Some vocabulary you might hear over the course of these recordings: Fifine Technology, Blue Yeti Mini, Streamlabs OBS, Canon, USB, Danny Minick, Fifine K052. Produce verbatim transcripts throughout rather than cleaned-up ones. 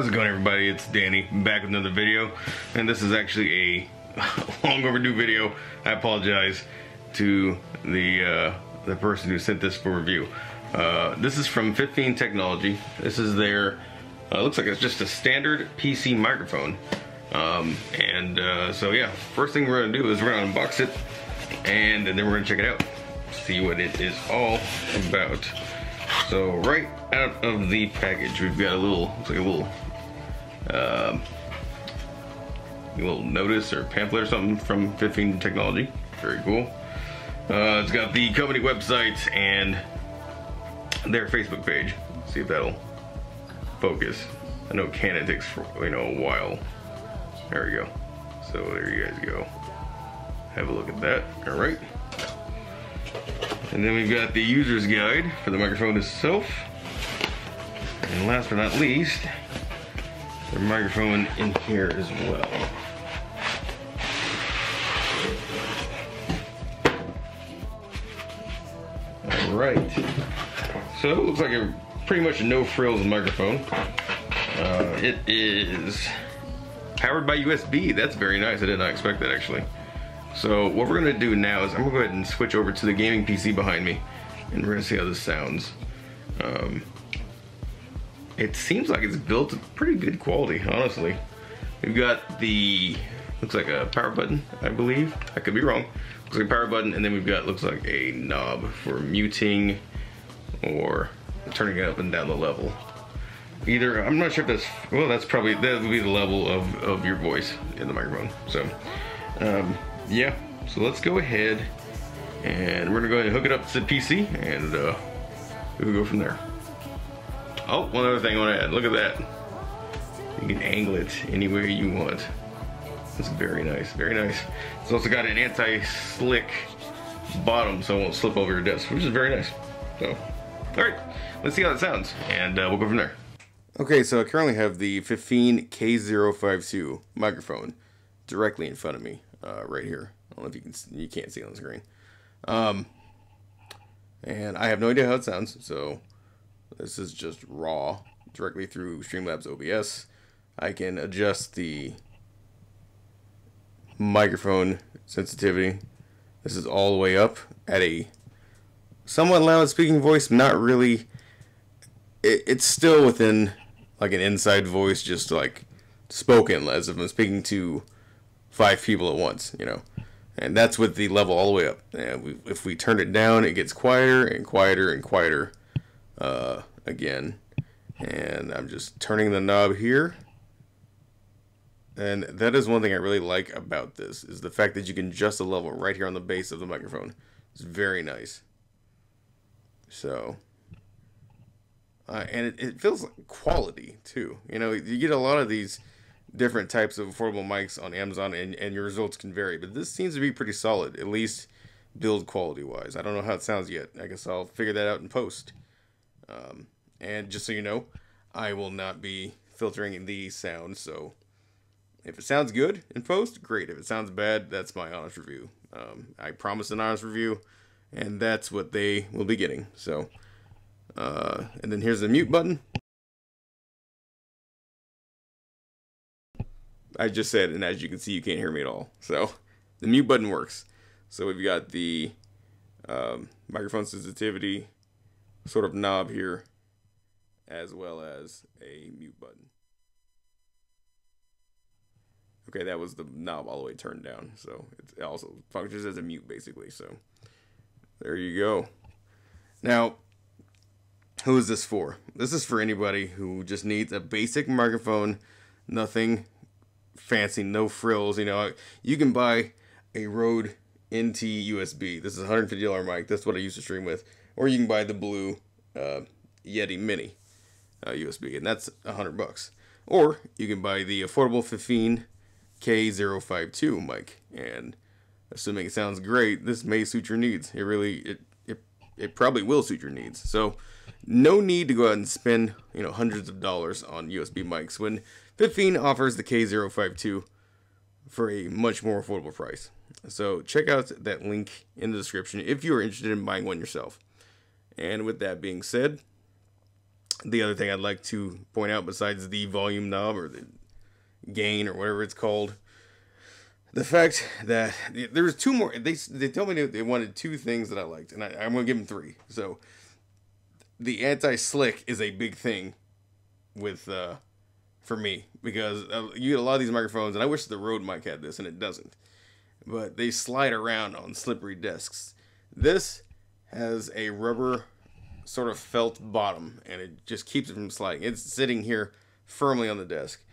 How's it going, everybody? It's Danny, back with another video, and this is actually a long overdue video. I apologize to the uh, the person who sent this for review. Uh, this is from Fifine Technology. This is their, uh, looks like it's just a standard P C microphone. Um, and uh, so yeah, first thing we're gonna do is we're gonna unbox it, and then we're gonna check it out, see what it is all about. So right out of the package, we've got a little, looks like a little, uh, a little notice or pamphlet or something from Fifine Technology. Very cool. Uh, it's got the company websites and their Facebook page. Let's see if that'll focus. I know Canon takes, for, you know, a while. There we go. So there you guys go. Have a look at that. All right. And then we've got the user's guide for the microphone itself. And last but not least, the microphone in here as well. All right. So it looks like a pretty much no-frills microphone. Uh, it is powered by U S B. That's very nice. I did not expect that, actually. So what we're gonna do now is I'm gonna go ahead and switch over to the gaming P C behind me, and we're gonna see how this sounds. Um, it seems like it's built pretty good quality, honestly. We've got the, looks like a power button, I believe. I could be wrong. Looks like a power button, and then we've got, looks like a knob for muting or turning it up and down the level. Either, I'm not sure if that's, well, that's probably, that would be the level of, of your voice in the microphone, so. Um, Yeah, so let's go ahead and we're gonna go ahead and hook it up to the P C, and uh, we'll go from there. Oh, one other thing I wanna add, look at that. You can angle it any way you want. That's very nice, very nice. It's also got an anti-slick bottom so it won't slip over your desk, which is very nice. So, all right, let's see how it sounds, and uh, we'll go from there. Okay, so I currently have the Fifine K zero five two microphone directly in front of me. Uh, right here. I don't know if you can see, you can't see it on the screen. Um, and I have no idea how it sounds, so this is just raw, directly through Streamlabs O B S. I can adjust the microphone sensitivity. This is all the way up at a somewhat loud speaking voice, not really. It, it's still within like an inside voice, just like spoken, as if I'm speaking to five people at once, you know, and that's with the level all the way up. And we, if we turn it down, it gets quieter and quieter and quieter uh, again. And I'm just turning the knob here, and that is one thing I really like about this, is the fact that you can adjust the level right here on the base of the microphone. It's very nice. So, uh, and it, it feels like quality too. You know, you get a lot of these different types of affordable mics on Amazon, and, and your results can vary, but this seems to be pretty solid, at least build quality wise. I don't know how it sounds yet. I guess I'll figure that out in post. Um, and just so you know, I will not be filtering the sound, so if it sounds good in post, great. If it sounds bad, that's my honest review. Um, I promised an honest review, and that's what they will be getting. So, uh, and then here's the mute button. I just said, and as you can see, you can't hear me at all. So the mute button works. So we've got the um, microphone sensitivity sort of knob here, as well as a mute button. Okay, that was the knob all the way turned down. So it also functions as a mute, basically. So there you go. Now, who is this for? This is for anybody who just needs a basic microphone, nothing fancy, no frills. You know, you can buy a Rode N T U S B. This is a one hundred fifty dollar mic. That's what I used to stream with. Or you can buy the Blue uh, Yeti Mini uh, U S B, and that's a hundred bucks. Or you can buy the affordable Fifine K zero five two mic. And assuming it sounds great, this may suit your needs. It really, it it it probably will suit your needs. So no need to go out and spend, you know, hundreds of dollars on U S B mics when Fifine offers the K zero five two for a much more affordable price. So check out that link in the description if you are interested in buying one yourself. And with that being said, The other thing I'd like to point out, besides the volume knob or the gain or whatever it's called, the fact that there's two more. They they told me they wanted two things that I liked, and I, I'm gonna give them three. So the anti-slick is a big thing with uh, for me, because you get a lot of these microphones, and I wish the Rode mic had this, and it doesn't. But they slide around on slippery discs. This has a rubber sort of felt bottom, and it just keeps it from sliding. It's sitting here firmly on the desk.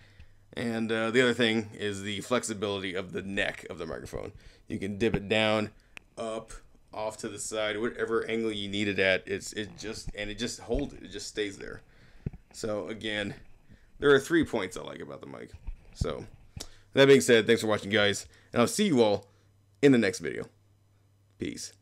And uh, the other thing is the flexibility of the neck of the microphone. You can dip it down, up, off to the side, whatever angle you need it at. It's it just and it just holds it. It just stays there. So again, there are three points I like about the mic. So that being said, thanks for watching, guys, and I'll see you all in the next video. Peace.